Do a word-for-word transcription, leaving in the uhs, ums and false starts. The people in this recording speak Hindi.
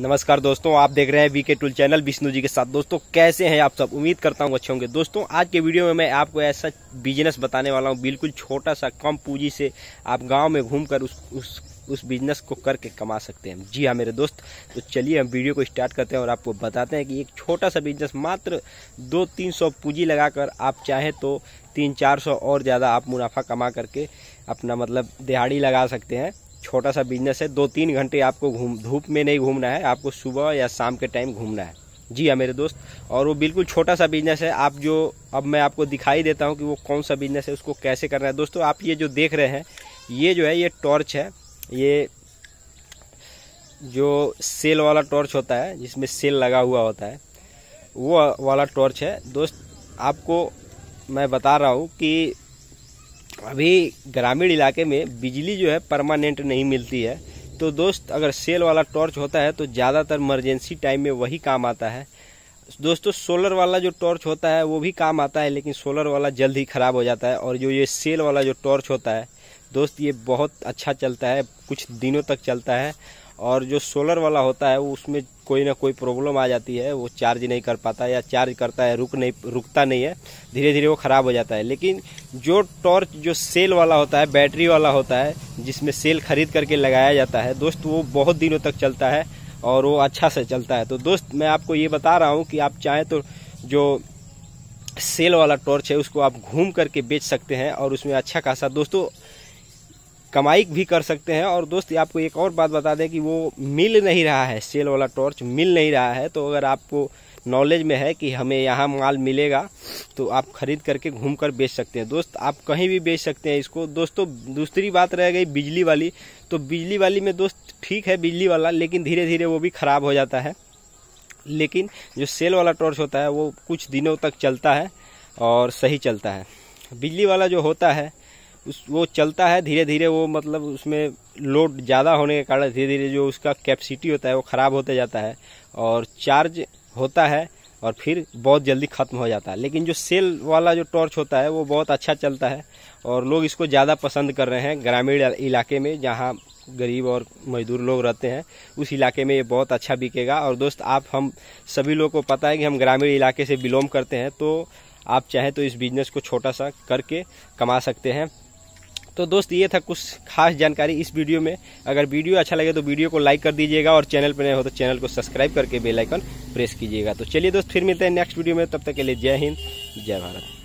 नमस्कार दोस्तों, आप देख रहे हैं VK tool channel Vishnu ji के साथ। दोस्तों कैसे हैं आप सब? उम्मीद करता हूँ अच्छे होंगे। दोस्तों आज के वीडियो में मैं आपको ऐसा बिजनेस बताने वाला हूँ, बिल्कुल छोटा सा कम पूंजी से आप गांव में घूमकर उस उस उस बिजनेस को करके कमा सकते हैं। जी हाँ मेरे दोस्त, तो चलिए हम वीडियो को स्टार्ट करते हैं और आपको बताते हैं कि एक छोटा सा बिजनेस मात्र दो तीन सौ पूँजी लगाकर आप चाहें तो तीन चार सौ और ज़्यादा आप मुनाफा कमा करके अपना मतलब दिहाड़ी लगा सकते हैं। छोटा सा बिजनेस है, दो तीन घंटे आपको घूम धूप में नहीं घूमना है, आपको सुबह या शाम के टाइम घूमना है। जी हाँ मेरे दोस्त, और वो बिल्कुल छोटा सा बिजनेस है। आप जो अब मैं आपको दिखाई देता हूँ कि वो कौन सा बिजनेस है, उसको कैसे करना है। दोस्तों आप ये जो देख रहे हैं, ये जो है ये टॉर्च है, ये जो सेल वाला टॉर्च होता है जिसमें सेल लगा हुआ होता है, वो वाला टॉर्च है। दोस्त आपको मैं बता रहा हूँ कि अभी ग्रामीण इलाके में बिजली जो है परमानेंट नहीं मिलती है, तो दोस्त अगर सेल वाला टॉर्च होता है तो ज़्यादातर इमरजेंसी टाइम में वही काम आता है। दोस्तों सोलर वाला जो टॉर्च होता है वो भी काम आता है, लेकिन सोलर वाला जल्द ही ख़राब हो जाता है। और जो ये सेल वाला जो टॉर्च होता है दोस्त, ये बहुत अच्छा चलता है, कुछ दिनों तक चलता है। और जो सोलर वाला होता है वो उसमें कोई ना कोई प्रॉब्लम आ जाती है, वो चार्ज नहीं कर पाता, या चार्ज करता है रुक नहीं रुकता नहीं है, धीरे धीरे वो ख़राब हो जाता है। लेकिन जो टॉर्च जो सेल वाला होता है, बैटरी वाला होता है, जिसमें सेल खरीद करके लगाया जाता है दोस्त, वो बहुत दिनों तक चलता है और वो अच्छा से चलता है। तो दोस्त मैं आपको ये बता रहा हूँ कि आप चाहें तो जो सेल वाला टॉर्च है उसको आप घूम करके बेच सकते हैं और उसमें अच्छा खासा दोस्तों कमाई भी कर सकते हैं। और दोस्त आपको एक और बात बता दें कि वो मिल नहीं रहा है, सेल वाला टॉर्च मिल नहीं रहा है, तो अगर आपको नॉलेज में है कि हमें यहाँ माल मिलेगा तो आप खरीद करके घूमकर बेच सकते हैं। दोस्त आप कहीं भी बेच सकते हैं इसको। दोस्तों दूसरी बात रह गई बिजली वाली, तो बिजली वाली में दोस्त ठीक है बिजली वाला, लेकिन धीरे धीरे वो भी ख़राब हो जाता है। लेकिन जो सेल वाला टॉर्च होता है वो कुछ दिनों तक चलता है और सही चलता है। बिजली वाला जो होता है उस वो चलता है, धीरे धीरे वो मतलब उसमें लोड ज़्यादा होने के कारण धीरे धीरे जो उसका कैपेसिटी होता है वो ख़राब होते जाता है और चार्ज होता है और फिर बहुत जल्दी ख़त्म हो जाता है। लेकिन जो सेल वाला जो टॉर्च होता है वो बहुत अच्छा चलता है और लोग इसको ज़्यादा पसंद कर रहे हैं। ग्रामीण इलाके में जहाँ गरीब और मजदूर लोग रहते हैं उस इलाके में ये बहुत अच्छा बिकेगा। और दोस्त आप हम सभी लोग को पता है कि हम ग्रामीण इलाके से बिलोंग करते हैं, तो आप चाहें तो इस बिज़नेस को छोटा सा करके कमा सकते हैं। तो दोस्त ये था कुछ खास जानकारी इस वीडियो में। अगर वीडियो अच्छा लगे तो वीडियो को लाइक कर दीजिएगा और चैनल पर नए हो तो चैनल को सब्सक्राइब करके बेल आइकन प्रेस कीजिएगा। तो चलिए दोस्त फिर मिलते हैं नेक्स्ट वीडियो में, तब तक के लिए जय हिंद जय भारत।